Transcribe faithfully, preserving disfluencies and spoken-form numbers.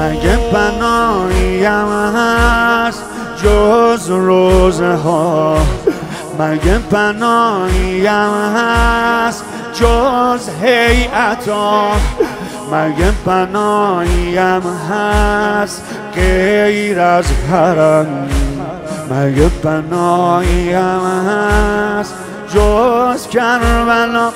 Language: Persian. مگه بناییم هست جز روزه ها، مگه بناییم هست جز هیئت ها، مگه بناییم هست غیر از پرند، مگه بناییم هست جز کربلا.